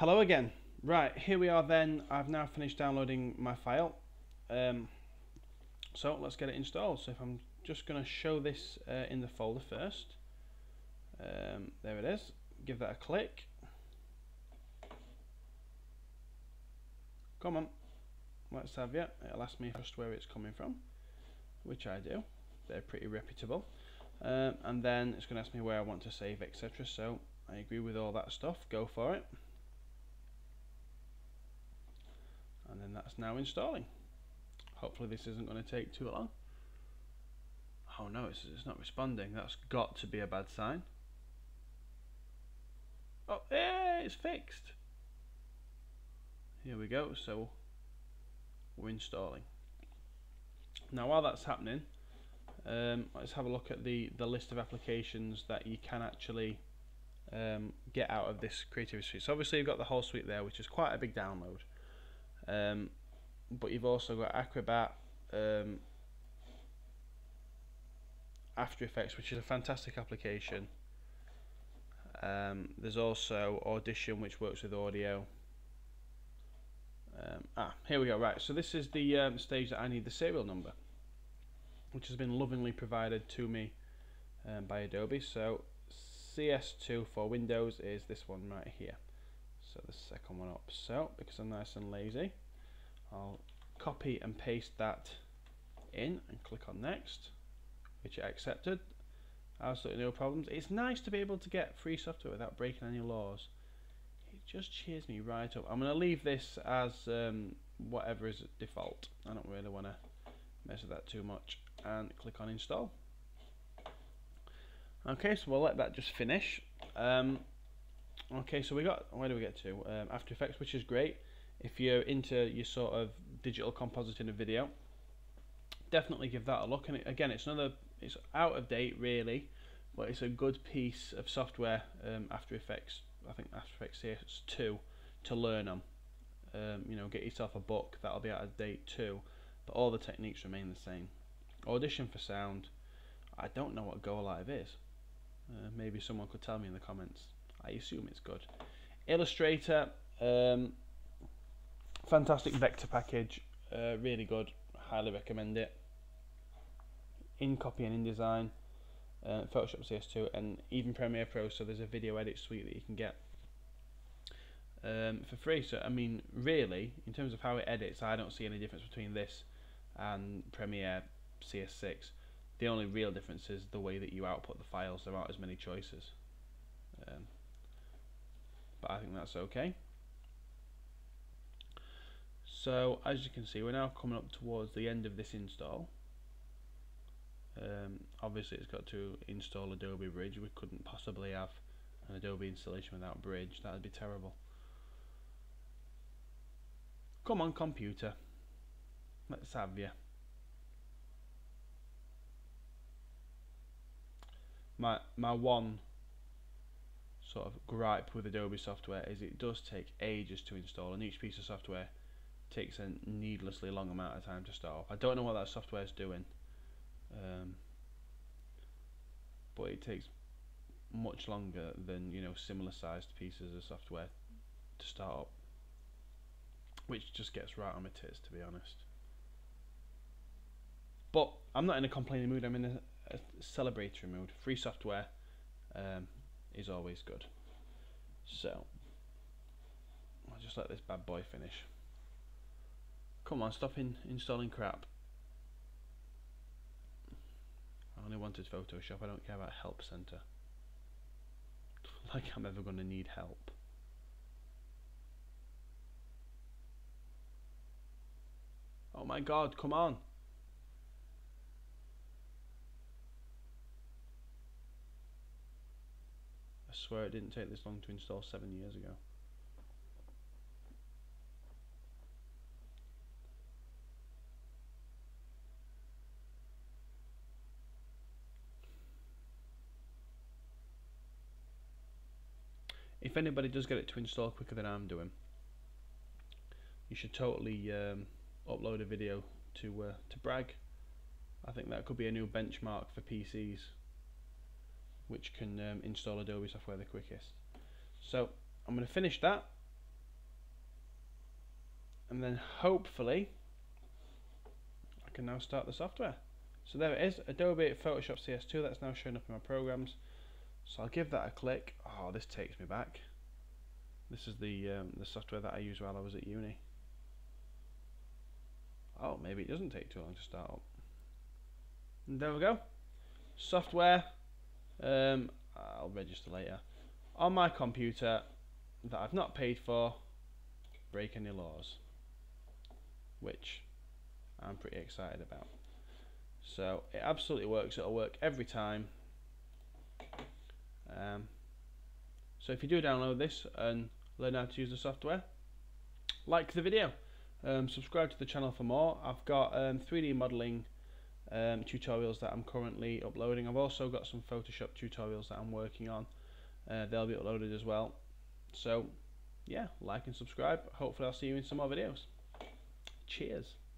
Hello again. Right, here we are then. I've now finished downloading my file. So let's get it installed. So if I'm just going to show this in the folder first. There it is. Give that a click. Come on. Let's have it. It'll ask me first where it's coming from, which I do. They're pretty reputable. And then it's going to ask me where I want to save, etc. So I agree with all that stuff. Go for it. And then that's now installing. Hopefully this isn't going to take too long. Oh no, it's not responding. That's got to be a bad sign. Oh, yeah, it's fixed. Here we go. So we're installing. Now while that's happening, let's have a look at the list of applications that you can actually get out of this Creative Suite. So obviously you've got the whole suite there, which is quite a big download. But you've also got Acrobat, After Effects, which is a fantastic application. There's also Audition, which works with audio. Here we go. Right, so this is the stage that I need the serial number, which has been lovingly provided to me by Adobe. So CS2 for Windows is this one right here. So the second one up. So because I'm nice and lazy, I'll copy and paste that in and click on next, which it accepted. Absolutely no problems. It's nice to be able to get free software without breaking any laws. It just cheers me right up. I'm going to leave this as whatever is default. I don't really want to mess with that too much. And click on install. Okay, so we'll let that just finish. Okay, so we got, where do we get to? After Effects, which is great if you're into your sort of digital compositing of video. Definitely give that a look. And again, it's out of date really, but it's a good piece of software. After Effects, I think After Effects CS2 to learn on. You know, get yourself a book, that'll be out of date too, but all the techniques remain the same. Audition for sound. I don't know what Go Live is. Maybe someone could tell me in the comments. I assume it's good. Illustrator, fantastic vector package, really good, highly recommend it. InCopy and InDesign, Photoshop CS2, and even Premiere Pro. So there's a video edit suite that you can get for free. So I mean, really, in terms of how it edits, I don't see any difference between this and Premiere CS6. The only real difference is the way that you output the files. There aren't as many choices. But I think that's okay. So as you can see, we're now coming up towards the end of this install. Obviously it's got to install Adobe Bridge. We couldn't possibly have an Adobe installation without Bridge. That would be terrible. Come on, computer, let's have you. My one sort of gripe with Adobe software is it does take ages to install, and each piece of software takes a needlessly long amount of time to start off. I don't know what that software is doing, but it takes much longer than, you know, similar sized pieces of software to start up, which just gets right on my tits, to be honest. But I'm not in a complaining mood, I'm in a celebratory mood. Free software is always good. So I'll just let this bad boy finish. Come on, stop installing crap. I only wanted Photoshop. I don't care about Help Center. Like I'm ever going to need help. Oh my god, come on. I swear it didn't take this long to install 7 years ago. If anybody does get it to install quicker than I'm doing, you should totally upload a video to brag. I think that could be a new benchmark for PCs, which can install Adobe software the quickest. So I'm going to finish that. and then hopefully I can now start the software. So there it is, Adobe Photoshop CS2, that's now showing up in my programs. So I'll give that a click. Oh, this takes me back. This is the software that I used while I was at uni. Oh, maybe it doesn't take too long to start up. And there we go. Software. I'll register later. On my computer that I've not paid for, break any laws, which I'm pretty excited about. So it absolutely works. It'll work every time. So if you do download this and learn how to use the software, like the video, subscribe to the channel for more. I've got 3D modeling tutorials that I'm currently uploading. I've also got some Photoshop tutorials that I'm working on. They'll be uploaded as well. So yeah, like and subscribe. Hopefully I'll see you in some more videos. Cheers.